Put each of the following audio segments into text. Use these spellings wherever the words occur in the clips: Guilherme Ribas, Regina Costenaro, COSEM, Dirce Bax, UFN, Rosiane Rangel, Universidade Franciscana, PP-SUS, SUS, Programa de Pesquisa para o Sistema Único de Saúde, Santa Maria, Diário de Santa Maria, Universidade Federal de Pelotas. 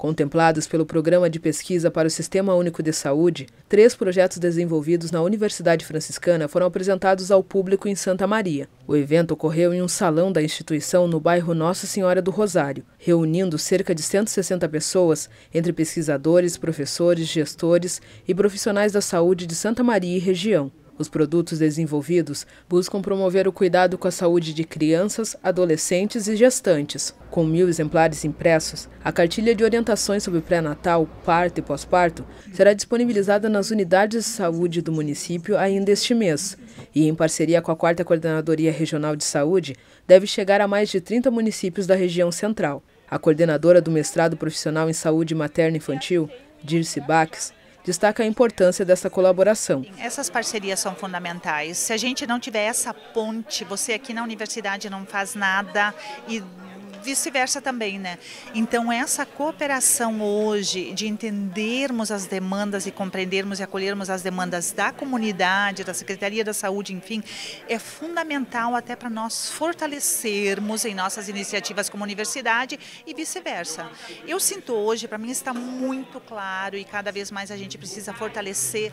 Contemplados pelo Programa de Pesquisa para o Sistema Único de Saúde, 3 projetos desenvolvidos na Universidade Franciscana foram apresentados ao público em Santa Maria. O evento ocorreu em um salão da instituição no bairro Nossa Senhora do Rosário, reunindo cerca de 160 pessoas, entre pesquisadores, professores, gestores e profissionais da saúde de Santa Maria e região. Os produtos desenvolvidos buscam promover o cuidado com a saúde de crianças, adolescentes e gestantes. Com 1000 exemplares impressos, a cartilha de orientações sobre pré-natal, parto e pós-parto será disponibilizada nas unidades de saúde do município ainda este mês e, em parceria com a 4ª Coordenadoria Regional de Saúde, deve chegar a mais de 30 municípios da região central. A coordenadora do mestrado profissional em saúde materna e infantil, Dirce Bax, destaca a importância dessa colaboração. Essas parcerias são fundamentais. Se a gente não tiver essa ponte, você aqui na universidade não faz nada e vice-versa também, né? Então essa cooperação hoje de entendermos as demandas e compreendermos e acolhermos as demandas da comunidade, da Secretaria da Saúde, enfim, é fundamental até para nós fortalecermos em nossas iniciativas como universidade e vice-versa. Eu sinto hoje, para mim está muito claro e cada vez mais a gente precisa fortalecer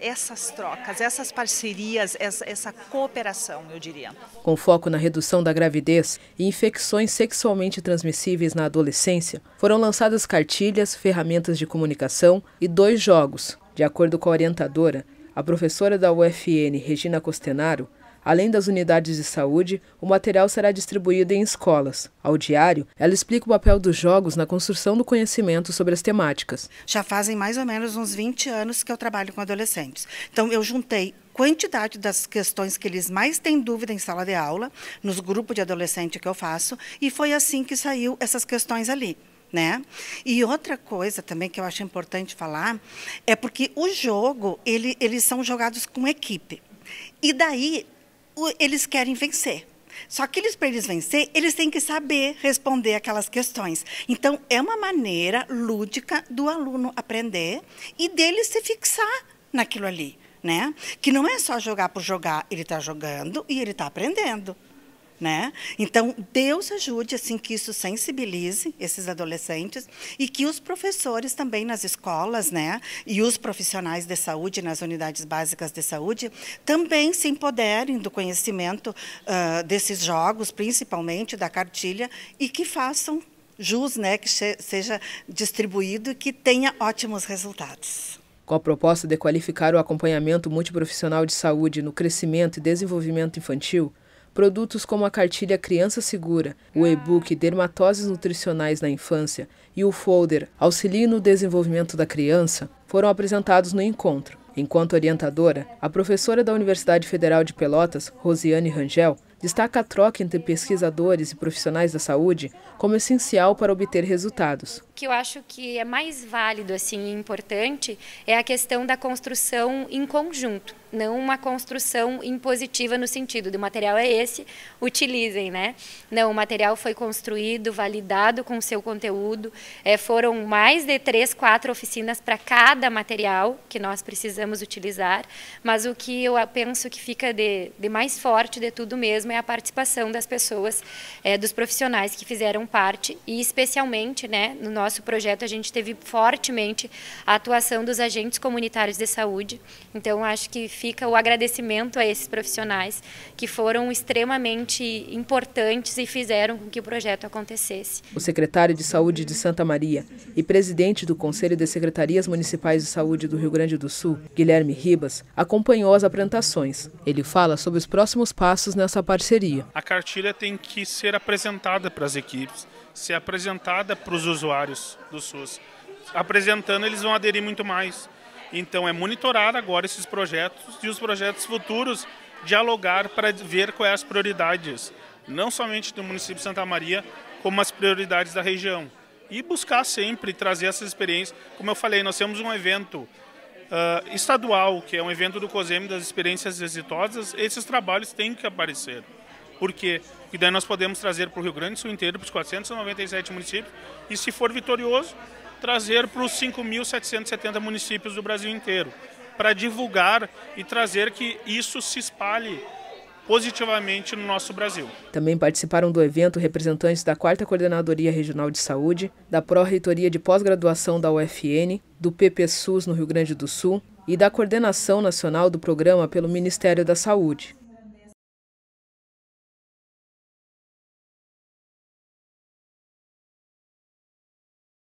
essas trocas, essas parcerias, essa cooperação, eu diria. Com foco na redução da gravidez e infecções sexualmente transmissíveis na adolescência, foram lançadas cartilhas, ferramentas de comunicação e 2 jogos. De acordo com a orientadora, a professora da UFN, Regina Costenaro, além das unidades de saúde, o material será distribuído em escolas. Ao diário, ela explica o papel dos jogos na construção do conhecimento sobre as temáticas. Já fazem mais ou menos uns 20 anos que eu trabalho com adolescentes. Então, eu juntei quantidade das questões que eles mais têm dúvida em sala de aula, nos grupos de adolescente que eu faço, e foi assim que saiu essas questões ali, né? E outra coisa também que eu acho importante falar, é porque o jogo, eles são jogados com equipe. E daí eles querem vencer. Só que para eles vencer, eles têm que saber responder aquelas questões. Então, é uma maneira lúdica do aluno aprender e dele se fixar naquilo ali, né? Que não é só jogar por jogar, ele está jogando e ele está aprendendo, né? Então, Deus ajude assim que isso sensibilize esses adolescentes e que os professores também nas escolas, né, e os profissionais de saúde nas unidades básicas de saúde também se empoderem do conhecimento desses jogos, principalmente da cartilha, e que façam jus, né, que seja distribuído e que tenha ótimos resultados. Com a proposta de qualificar o acompanhamento multiprofissional de saúde no crescimento e desenvolvimento infantil, produtos como a cartilha Criança Segura, o e-book Dermatoses Nutricionais na Infância e o folder Auxilie no Desenvolvimento da Criança foram apresentados no encontro. Enquanto orientadora, a professora da Universidade Federal de Pelotas, Rosiane Rangel, destaca a troca entre pesquisadores e profissionais da saúde como essencial para obter resultados. O que eu acho que é mais válido assim, e importante é a questão da construção em conjunto, não uma construção impositiva no sentido do material é esse, utilizem, né? Não, o material foi construído, validado com o seu conteúdo, foram mais de 3, 4 oficinas para cada material que nós precisamos utilizar, mas o que eu penso que fica de mais forte de tudo mesmo é a participação das pessoas, dos profissionais que fizeram parte e especialmente, né, no nosso projeto, a gente teve fortemente a atuação dos agentes comunitários de saúde. Então, acho que fica o agradecimento a esses profissionais que foram extremamente importantes e fizeram com que o projeto acontecesse. O secretário de Saúde de Santa Maria e presidente do Conselho de Secretarias Municipais de Saúde do Rio Grande do Sul, Guilherme Ribas, acompanhou as apresentações. Ele fala sobre os próximos passos nessa parceria. A cartilha tem que ser apresentada para as equipes, ser apresentada para os usuários do SUS. Apresentando, eles vão aderir muito mais. Então, é monitorar agora esses projetos e os projetos futuros, dialogar para ver quais as prioridades, não somente do município de Santa Maria, como as prioridades da região. E buscar sempre trazer essas experiências. Como eu falei, nós temos um evento estadual, que é um evento do COSEM das experiências exitosas. Esses trabalhos têm que aparecer. Por quê? E daí nós podemos trazer para o Rio Grande do Sul inteiro, para os 497 municípios, e se for vitorioso, trazer para os 5.770 municípios do Brasil inteiro, para divulgar e trazer que isso se espalhe positivamente no nosso Brasil. Também participaram do evento representantes da 4ª Coordenadoria Regional de Saúde, da Pró-Reitoria de Pós-Graduação da UFN, do PP-SUS no Rio Grande do Sul e da Coordenação Nacional do Programa pelo Ministério da Saúde.